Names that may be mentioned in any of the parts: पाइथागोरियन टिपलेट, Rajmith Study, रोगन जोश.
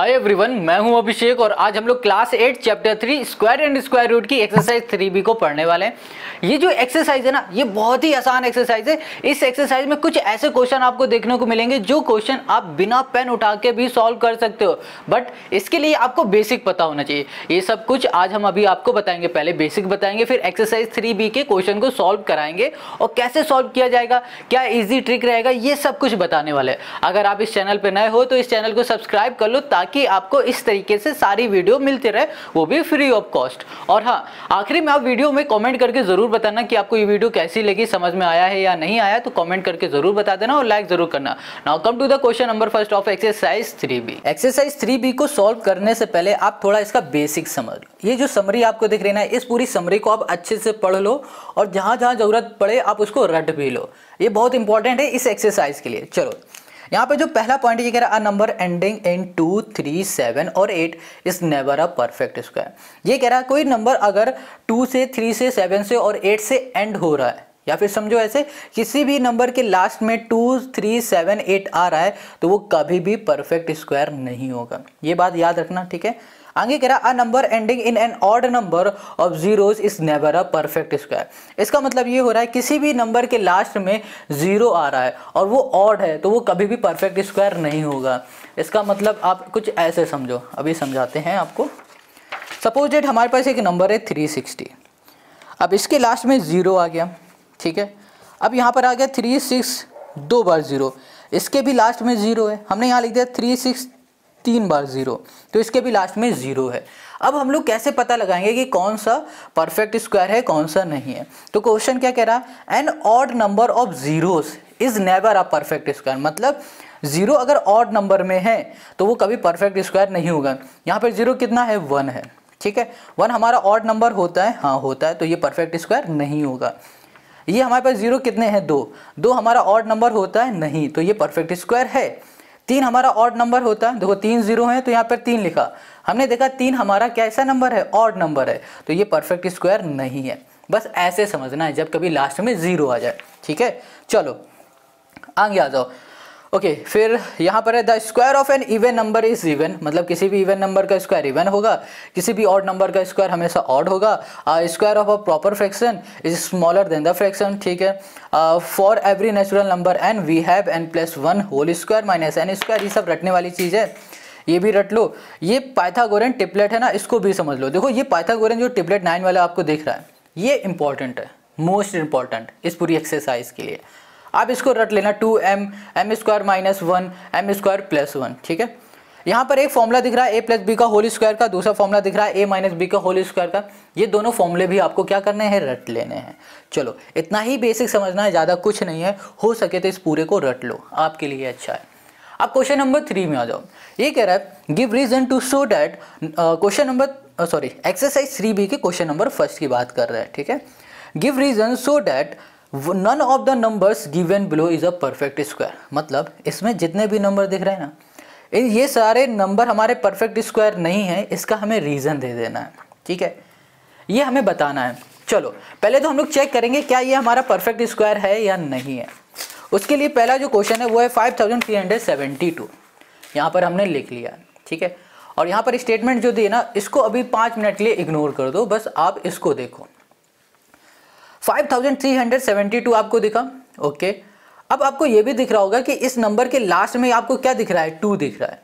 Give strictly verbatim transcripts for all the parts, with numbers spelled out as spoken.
Hi everyone, मैं हूं अभिषेक और आज हम लोग class eight chapter three square and square root की एक्सरसाइज थ्री बी को पढ़ने वाले हैं। ये जो एक्सरसाइज है ना, ये बहुत ही आसान एक्सरसाइज है। इस एक्सरसाइज में कुछ ऐसे क्वेश्चन आपको देखने को मिलेंगे जो क्वेश्चन आप बिना पेन उठा के भी सॉल्व कर सकते हो, बट इसके लिए आपको बेसिक पता होना चाहिए। ये सब कुछ आज हम अभी आपको बताएंगे, पहले बेसिक बताएंगे, फिर एक्सरसाइज थ्री बी के क्वेश्चन को सॉल्व कराएंगे और कैसे सॉल्व किया जाएगा, क्या ईजी ट्रिक रहेगा, ये सब कुछ बताने वाले हैं। अगर आप इस चैनल पर नए हो तो इस चैनल को सब्सक्राइब कर लो ताकि आपको इस तरीके से सारी वीडियो मिलती रहे, वो भी फ्री ऑफ कॉस्ट। और हाँ, आखिरी में आप वीडियो में कमेंट करके जरूर बताना कि आपको ये वीडियो कैसी लगी, समझ में आया है या नहीं आया, तो कमेंट करके जरूर बता देना और लाइक जरूर करना। Now come to the question number first of exercise three B. Exercise three B को सॉल्व करने से पहले आप थोड़ा इसका बेसिक समझ लो। ये जो समरी आपको दिख रही है ना, इस पूरी समरी को आप अच्छे से पढ़ लो और जहां जहां जरूरत पड़े आप उसको रट भी लो। ये बहुत इंपॉर्टेंट है इस एक्सरसाइज के लिए। चलो, यहाँ पे जो पहला पॉइंट ये कह रहा है, a number ending in two three seven और eight is never a perfect square. ये कह रहा है कोई नंबर अगर टू से, थ्री से, सेवन से और एट से एंड हो रहा है, या फिर समझो ऐसे किसी भी नंबर के लास्ट में टू, थ्री, सेवन, एट आ रहा है, तो वो कभी भी परफेक्ट स्क्वायर नहीं होगा। ये बात याद रखना, ठीक है। आगे कह रहा है a number ending in an odd number of zeros is never a perfect square. इसका मतलब ये हो रहा है किसी भी नंबर के लास्ट में जीरो आ रहा है और वो ऑड है, तो वो कभी भी परफेक्ट स्क्वायर नहीं होगा। इसका मतलब आप कुछ ऐसे समझो, अभी समझाते हैं आपको। सपोज डेट हमारे पास एक नंबर है थ्री सिक्सटी। अब इसके लास्ट में ज़ीरो आ गया, ठीक है। अब यहाँ पर आ गया थ्री सिक्स दो बार ज़ीरो, इसके भी लास्ट में ज़ीरो है, हमने यहाँ लिख दिया थ्री सिक्स तीन बार ज़ीरो, तो इसके भी लास्ट में ज़ीरो है। अब हम लोग कैसे पता लगाएंगे कि कौन सा परफेक्ट स्क्वायर है, कौन सा नहीं है। तो क्वेश्चन क्या कह रहा है, an odd number of zeros is never a perfect square. मतलब ज़ीरो अगर ऑड नंबर में है तो वो कभी परफेक्ट स्क्वायर नहीं होगा। यहाँ पर ज़ीरो कितना है, वन है, ठीक है। वन हमारा ऑड नंबर होता है, हाँ होता है, तो ये परफेक्ट स्क्वायर नहीं होगा। ये हमारे पास ज़ीरो कितने हैं, दो। दो हमारा ऑड नंबर होता है, नहीं, तो ये परफेक्ट स्क्वायर है। तीन हमारा ऑड नंबर होता है, देखो तीन जीरो है तो यहाँ पर तीन लिखा, हमने देखा तीन हमारा कैसा नंबर है, ऑड नंबर है, तो ये परफेक्ट स्क्वायर नहीं है। बस ऐसे समझना है जब कभी लास्ट में ज़ीरो आ जाए, ठीक है। चलो आगे आ जाओ। ओके, फिर यहाँ पर है the square of an even number is even. मतलब किसी भी इवन नंबर का स्क्वायर इवन होगा, किसी भी ऑड नंबर का स्क्वायर हमेशा ऑड होगा। Square of a proper fraction is smaller than the fraction, ठीक है। For every natural number n we have n plus one whole square minus n square. ये सब रटने वाली चीज़ है, ये भी रट लो। ये पाइथागोरियन टिपलेट है ना, इसको भी समझ लो। देखो ये पाइथागोरियन जो टिपलेट नाइन वाला आपको दिख रहा है, ये इंपॉर्टेंट है, मोस्ट इंपॉर्टेंट इस पूरी एक्सरसाइज के लिए। आप इसको रट लेना, two m m square minus one m square plus one, ठीक है। यहाँ पर एक फॉर्मूला दिख रहा है ए प्लस बी का होल स्क्वायर का, दूसरा फॉर्मूला दिख रहा है ए माइनस बी का होल स्क्वायर का। ये दोनों फॉर्मूले भी आपको क्या करने हैं, रट लेने हैं। चलो इतना ही बेसिक समझना है, ज़्यादा कुछ नहीं है। हो सके तो इस पूरे को रट लो, आपके लिए अच्छा है। आप क्वेश्चन नंबर थ्री में आ जाओ। ये कह रहा है give reason to show that. Question number sorry exercise three B के क्वेश्चन नंबर फर्स्ट की बात कर रहा है, ठीक है। Give reason show that none of the numbers given below is a perfect square. मतलब इसमें जितने भी नंबर दिख रहे हैं ना, ये सारे नंबर हमारे परफेक्ट स्क्वायर नहीं है, इसका हमें रीज़न दे देना है, ठीक है। ये हमें बताना है। चलो पहले तो हम लोग चेक करेंगे क्या ये हमारा परफेक्ट स्क्वायर है या नहीं है। उसके लिए पहला जो क्वेश्चन है वो है five thousand three hundred seventy two. यहाँ पर हमने लिख लिया, ठीक है। और यहाँ पर स्टेटमेंट जो दी ना, इसको अभी पाँच मिनट के लिए इग्नोर कर दो, बस आप इसको देखो। Five thousand three hundred seventy two आपको दिखा, ओके। अब आपको ये भी दिख रहा होगा कि इस नंबर के लास्ट में आपको क्या दिख रहा है, टू दिख रहा है।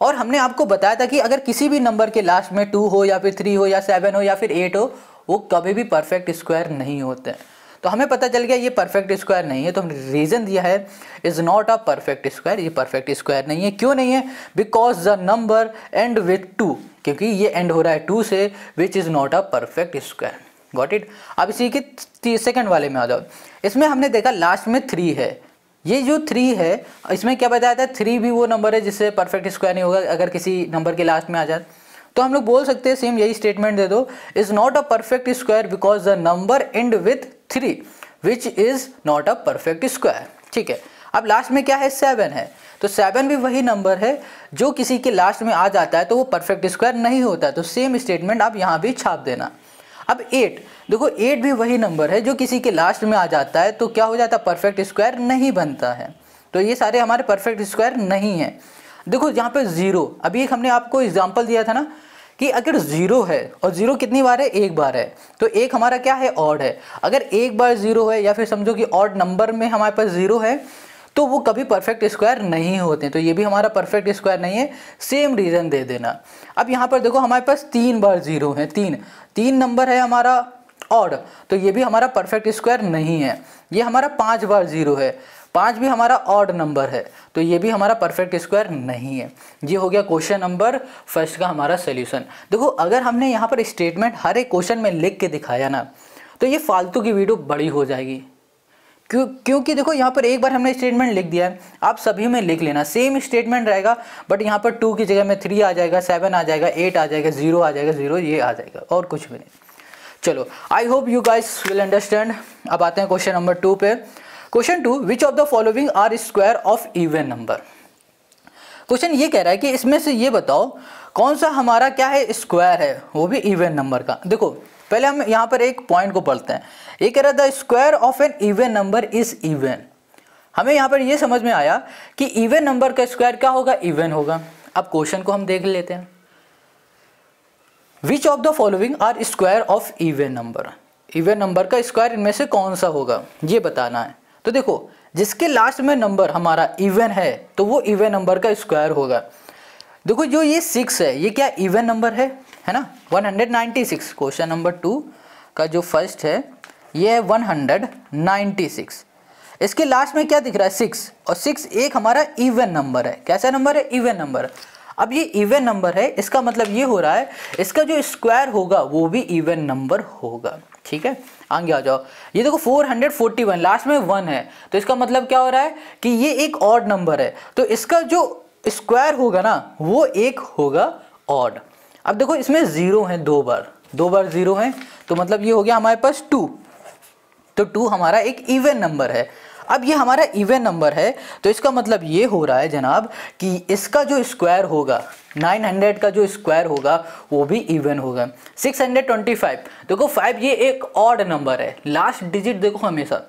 और हमने आपको बताया था कि अगर किसी भी नंबर के लास्ट में टू हो या फिर थ्री हो या सेवन हो या फिर एट हो, वो कभी भी परफेक्ट स्क्वायर नहीं होते हैं। तो हमें पता चल गया ये परफेक्ट स्क्वायर नहीं है, तो हमने रीज़न दिया है is not a perfect square. ये परफेक्ट स्क्वायर नहीं है, क्यों नहीं है, because the number end with two, क्योंकि ये एंड हो रहा है टू से, which is not a perfect square. Got it. अब इसी के सेकंड वाले में आ जाओ। इसमें हमने देखा लास्ट में थ्री है, ये जो थ्री है इसमें क्या बताया था, थ्री भी वो नंबर है जिससे परफेक्ट स्क्वायर नहीं होगा अगर किसी नंबर के लास्ट में आ जाए। तो हम लोग बोल सकते हैं सेम यही स्टेटमेंट दे दो, is not a perfect square because the number end with three which is not a perfect square, ठीक है। अब लास्ट में क्या है, सेवन है, तो सेवन भी वही नंबर है जो किसी के लास्ट में आ जाता है, तो वो परफेक्ट स्क्वायर नहीं होता, तो सेम स्टेटमेंट आप यहाँ भी छाप देना। अब एट देखो, एट भी वही नंबर है जो किसी के लास्ट में आ जाता है, तो क्या हो जाता है, परफेक्ट स्क्वायर नहीं बनता है, तो ये सारे हमारे परफेक्ट स्क्वायर नहीं है। देखो यहाँ पे जीरो, अभी एक हमने आपको एग्जाम्पल दिया था ना कि अगर जीरो है और जीरो कितनी बार है, एक बार है, तो एक हमारा क्या है, ऑड है। अगर एक बार जीरो है या फिर समझो कि ऑड नंबर में हमारे पास जीरो है तो वो कभी परफेक्ट स्क्वायर नहीं होते, तो ये भी हमारा परफेक्ट स्क्वायर नहीं है, सेम रीज़न दे देना। अब यहाँ पर देखो हमारे पास तीन बार जीरो है, तीन तीन नंबर है हमारा ऑड, तो ये भी हमारा परफेक्ट स्क्वायर नहीं है। ये हमारा पाँच बार जीरो है, पाँच भी हमारा ऑड नंबर है, तो ये भी हमारा परफेक्ट स्क्वायर नहीं है। ये हो गया क्वेश्चन नंबर फर्स्ट का हमारा सल्यूशन। देखो अगर हमने यहाँ पर स्टेटमेंट हर एक क्वेश्चन में लिख के दिखाया ना तो ये फालतू की वीडियो बड़ी हो जाएगी, क्यों क्योंकि देखो यहाँ पर एक बार हमने स्टेटमेंट लिख दिया है, आप सभी में लिख लेना, सेम स्टेटमेंट रहेगा, बट यहाँ पर टू की जगह में थ्री आ जाएगा, सेवन आ जाएगा, एट आ जाएगा, जीरो आ जाएगा, जीरो ये आ जाएगा, और कुछ भी नहीं। चलो I hope you guys will understand. अब आते हैं क्वेश्चन नंबर टू पे। Question two, which of the following are square of even number. Question ये कह रहा है कि इसमें से ये बताओ कौन सा हमारा क्या है, स्क्वायर है, वो भी इवन नंबर का। देखो पहले हम यहाँ पर एक पॉइंट को पढ़ते हैं। ये कह रहा था the square of an even number is even. हमें यहाँ पर ये समझ में आया कि इवन नंबर का स्क्वायर क्या होगा, इवन होगा। अब क्वेश्चन को हम देख लेते हैं, which of the following are square of even number. Even number का स्क्वायर इनमें से कौन सा होगा ये बताना है। तो देखो जिसके लास्ट में नंबर हमारा इवन है तो वो इवन नंबर का स्क्वायर होगा। देखो जो ये सिक्स है ये क्या इवन नंबर है, है ना, one hundred ninety six. Question number two का जो फर्स्ट है ये है वन हंड्रेड नाइन्टी सिक्स, इसके लास्ट में क्या दिख रहा है, सिक्स, और सिक्स एक हमारा इवन नंबर है। कैसा नंबर है, इवन नंबर। अब ये इवन नंबर है, इसका मतलब ये हो रहा है इसका जो स्क्वायर होगा वो भी इवन नंबर होगा। ठीक है, आगे आ जाओ। ये देखो four hundred forty one, last में वन है, तो इसका मतलब क्या हो रहा है कि ये एक ऑड नंबर है, तो इसका जो स्क्वायर होगा ना वो एक होगा ऑड। अब देखो इसमें ज़ीरो है, दो बार दो बार ज़ीरो है, तो मतलब ये हो गया हमारे पास टू, तो टू हमारा एक इवन नंबर है। अब ये हमारा इवन नंबर है तो इसका मतलब ये हो रहा है जनाब कि इसका जो स्क्वायर होगा, नाइन हंड्रेड का जो स्क्वायर होगा वो भी इवन होगा। सिक्स हंड्रेड ट्वेंटी फाइव, देखो फाइव ये एक ऑड नंबर है, लास्ट डिजिट देखो हमेशा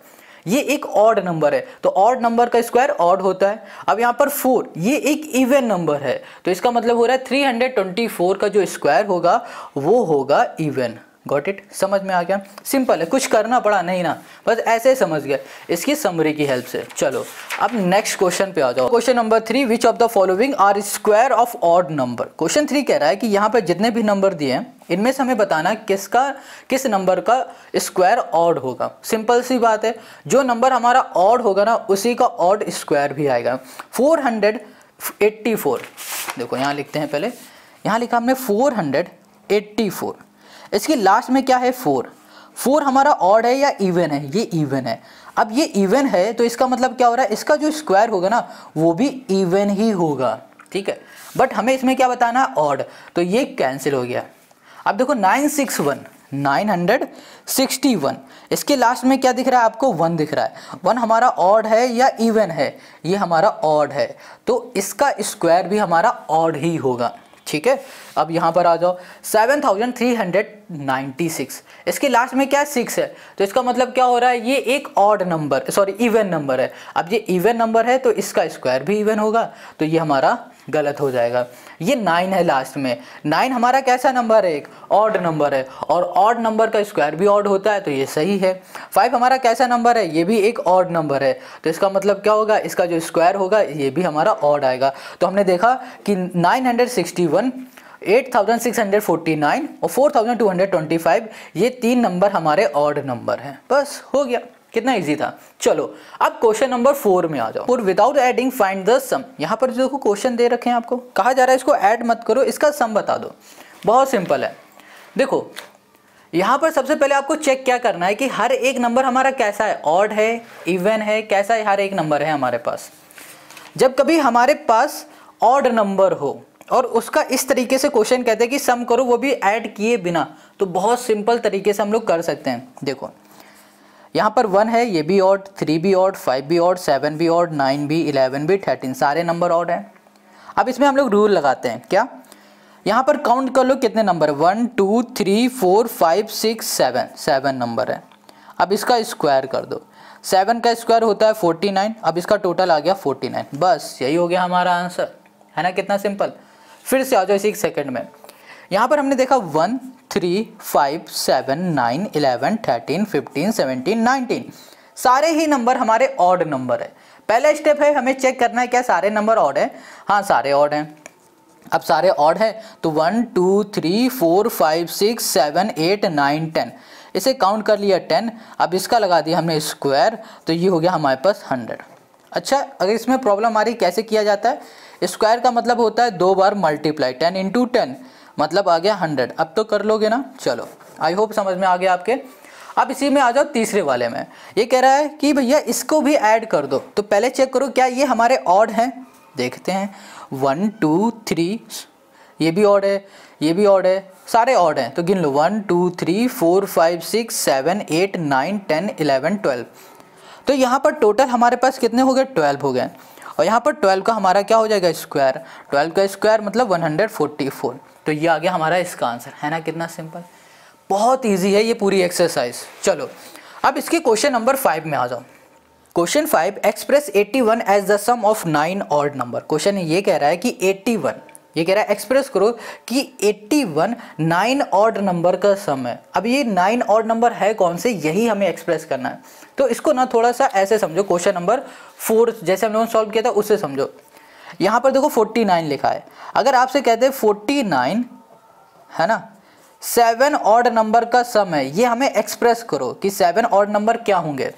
ये एक ऑड नंबर है, तो ऑड नंबर का स्क्वायर ऑड होता है। अब यहाँ पर फोर ये एक इवन नंबर है, तो इसका मतलब हो रहा है थ्री हंड्रेड ट्वेंटी फोर का जो स्क्वायर होगा वो होगा इवन। गॉट इट, समझ में आ गया, सिंपल है, कुछ करना पड़ा नहीं ना, बस ऐसे ही समझ गए इसकी समरी की हेल्प से। चलो अब नेक्स्ट क्वेश्चन पे आ जाओ। Question number three, which of the following are square of odd number. Question three कह रहा है कि यहाँ पर जितने भी नंबर दिए हैं इनमें से हमें बताना किसका किस नंबर का स्क्वायर ऑड होगा। सिंपल सी बात है, जो नंबर हमारा ऑड होगा ना उसी का ऑड स्क्वायर भी आएगा। फोर हंड्रेड एट्टी फोर, देखो यहाँ लिखते हैं, पहले यहाँ लिखा हमने फोर हंड्रेड एट्टी फोर, इसके लास्ट में क्या है, फोर। फोर हमारा ऑड है या इवन है, ये इवन है। अब ये इवन है तो इसका मतलब क्या हो रहा है, इसका जो स्क्वायर होगा ना वो भी इवन ही होगा। ठीक है, बट हमें इसमें क्या बताना है, ऑड, तो ये कैंसिल हो गया। अब देखो nine sixty one, nine hundred sixty one, इसके लास्ट में क्या दिख रहा है आपको, वन दिख रहा है। वन हमारा ऑड है या इवन है, ये हमारा ऑड है, तो इसका स्क्वायर भी हमारा ऑड ही होगा। ठीक है, अब यहाँ पर आ जाओ। Seven thousand three hundred ninety six, इसके लास्ट में क्या है, सिक्स है, तो इसका मतलब क्या हो रहा है, ये एक odd number sorry even number है। अब ये इवन नंबर है तो इसका स्क्वायर भी इवन होगा, तो ये हमारा गलत हो जाएगा। ये नाइन है लास्ट में, नाइन हमारा कैसा नंबर है, एक ऑड नंबर है, और ऑड नंबर का स्क्वायर भी ऑड होता है, तो ये सही है। फाइव हमारा कैसा नंबर है, ये भी एक ऑड नंबर है, तो इसका मतलब क्या होगा, इसका जो स्क्वायर होगा ये भी हमारा ऑड आएगा। तो हमने देखा कि nine hundred sixty one, eight thousand six hundred forty nine और four thousand two hundred twenty five, ये तीन नंबर हमारे ऑड नंबर हैं। बस हो गया, कितना इजी था। चलो अब क्वेश्चन नंबर फोर में आ जाओ। और without adding find the sum. यहाँ पर देखो क्वेश्चन दे रखे हैं आपको, कहा जा रहा है इसको ऐड मत करो, इसका सम बता दो। बहुत सिंपल है, देखो यहाँ पर सबसे पहले आपको चेक क्या करना है कि हर एक नंबर हमारा कैसा है, ऑड है, इवन है, कैसा है हर एक नंबर है हमारे पास। जब कभी हमारे पास ऑड नंबर हो और उसका इस तरीके से क्वेश्चन कहते हैं कि सम करो, वो भी ऐड किए बिना, तो बहुत सिंपल तरीके से हम लोग कर सकते हैं। देखो यहाँ पर वन है, ये भी ऑड, थ्री भी ऑड, फाइव भी ऑड, सेवन भी ऑड, नाइन भी, इलेवन भी, थर्टीन, सारे नंबर ऑड हैं। अब इसमें हम लोग रूल लगाते हैं, क्या, यहाँ पर काउंट कर लो कितने number, one two three four five six seven, seven number है। अब इसका स्क्वायर कर दो, सेवन का स्क्वायर होता है फोर्टी नाइन, अब इसका टोटल आ गया फोर्टी नाइन, बस यही हो गया हमारा आंसर, है ना, कितना सिंपल। फिर से आ जाओ इसी एक सेकेंड में, यहाँ पर हमने देखा one three five seven nine eleven thirteen fifteen seventeen nineteen, सारे ही नंबर हमारे ऑड नंबर है। पहला स्टेप है हमें चेक करना है क्या सारे नंबर ऑड है, हाँ सारे ऑड हैं। अब सारे ऑड है तो one two three four five six seven eight nine ten, इसे काउंट कर लिया टेन। अब इसका लगा दिया हमने स्क्वायर, तो ये हो गया हमारे पास हंड्रेड। अच्छा, अगर इसमें प्रॉब्लम आ रही कैसे किया जाता है, स्क्वायर का मतलब होता है दो बार मल्टीप्लाई, टेन इंटू टेन मतलब आ गया हंड्रेड। अब तो कर लोगे ना, चलो आई होप समझ में आ गया आपके। अब इसी में आ जाओ तीसरे वाले में, ये कह रहा है कि भैया इसको भी ऐड कर दो, तो पहले चेक करो क्या ये हमारे ऑड हैं, देखते हैं वन टू थ्री, ये भी ऑड है, ये भी ऑड है, सारे ऑड हैं तो गिन लो one two three four five six seven eight nine ten eleven twelve. तो यहाँ पर टोटल हमारे पास कितने हो गए, ट्वेल्व हो गए। और यहाँ पर ट्वेल्व का हमारा क्या हो जाएगा स्क्वायर, ट्वेल्व का स्क्वायर मतलब वन हंड्रेड फोर्टी फोर। तो ये आ गया हमारा इसका आंसर, है ना कितना सिंपल, बहुत इजी है ये पूरी एक्सरसाइज। चलो अब इसके क्वेश्चन नंबर फाइव में आ जाओ। Question five, express eighty one as the sum of nine odd number. Question ये कह रहा है कि एटी वन, ये कह रहा है एक्सप्रेस करो कि eighty one nine odd number का सम है। अब ये नाइन ऑड नंबर है कौन से, यही हमें एक्सप्रेस करना है। तो इसको ना थोड़ा सा ऐसे समझो, क्वेश्चन नंबर फोर जैसे हम लोगों ने सॉल्व किया था उससे समझो। यहाँ पर देखो फोर्टी नाइन लिखा है, अगर आपसे कहते हैं फोर्टी नाइन है ना सेवन ऑड नंबर का सम है, ये हमें एक्सप्रेस करो कि सेवन ऑड नंबर क्या होंगे,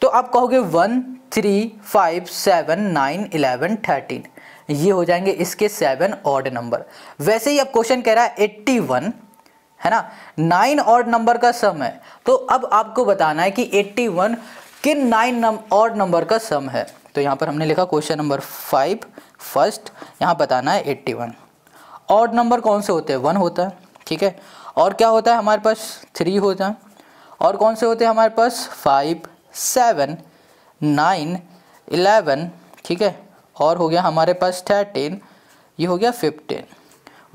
तो आप कहोगे one three five seven nine eleven thirteen, ये हो जाएंगे इसके सेवन ऑड नंबर। वैसे ही अब क्वेश्चन कह रहा है एटी वन है ना नाइन ऑड नंबर का सम है, तो अब आपको बताना है कि एटी वन किन नाइन ऑड नंबर का सम है। तो यहाँ पर हमने लिखा क्वेश्चन नंबर फाइव फर्स्ट, यहाँ बताना है एटी वन। ऑड नंबर कौन से होते हैं, वन होता है, ठीक है, और क्या होता है हमारे पास थ्री होता है, और कौन से होते हैं हमारे पास फाइव सेवन नाइन इलेवन, ठीक है, और हो गया हमारे पास थर्टीन, ये हो गया fifteen,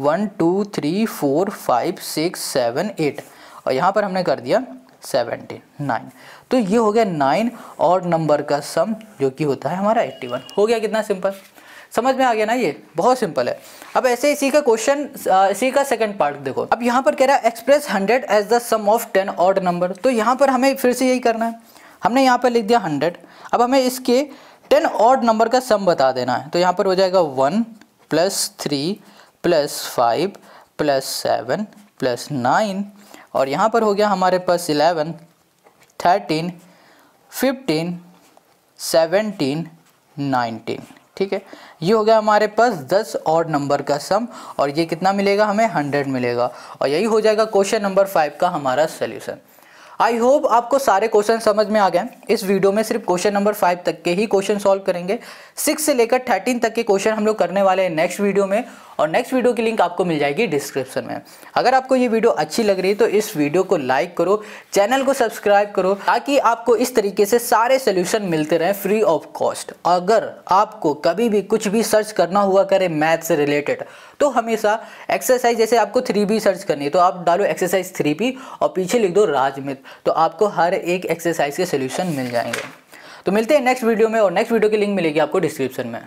one two three four five six seven eight, और यहाँ पर हमने कर दिया सेवनटीन नाइन। तो ये हो गया नाइन और नंबर का सम जो कि होता है हमारा एटी वन। हो गया कितना सिंपल, समझ में आ गया ना, ये बहुत सिंपल है। अब ऐसे इसी का क्वेश्चन इसी का सेकंड पार्ट देखो। अब यहाँ पर कह रहा है express hundred as the sum of ten odd number. तो यहाँ पर हमें फिर से यही करना है, हमने यहाँ पर लिख दिया हंड्रेड, अब हमें इसके टेन ऑड नंबर का सम बता देना है। तो यहाँ पर हो जाएगा one plus three plus five plus seven plus nine, और यहाँ पर हो गया हमारे पास eleven thirteen fifteen seventeen nineteen, ठीक है, ये हो गया हमारे पास दस ऑड नंबर का सम, और ये कितना मिलेगा हमें हंड्रेड मिलेगा, और यही हो जाएगा क्वेश्चन नंबर फाइव का हमारा सल्यूशन। आई होप आपको सारे क्वेश्चन समझ में आ गए। इस वीडियो में सिर्फ क्वेश्चन नंबर फाइव तक के ही क्वेश्चन सॉल्व करेंगे, सिक्स से लेकर थर्टीन तक के क्वेश्चन हम लोग करने वाले हैं नेक्स्ट वीडियो में, और नेक्स्ट वीडियो की लिंक आपको मिल जाएगी डिस्क्रिप्शन में। अगर आपको ये वीडियो अच्छी लग रही है तो इस वीडियो को लाइक करो, चैनल को सब्सक्राइब करो, ताकि आपको इस तरीके से सारे सोल्यूशन मिलते रहें फ्री ऑफ कॉस्ट। अगर आपको कभी भी कुछ भी सर्च करना हुआ करे मैथ से रिलेटेड, तो हमेशा एक्सरसाइज, जैसे आपको थ्री बी सर्च करनी है तो आप डालो एक्सरसाइज थ्री बी और पीछे लिख दो राजमित, तो आपको हर एक एक्सरसाइज के सोल्यूशन मिल जाएंगे। तो मिलते हैं नेक्स्ट वीडियो में, और नेक्स्ट वीडियो की लिंक मिलेगी आपको डिस्क्रिप्शन में।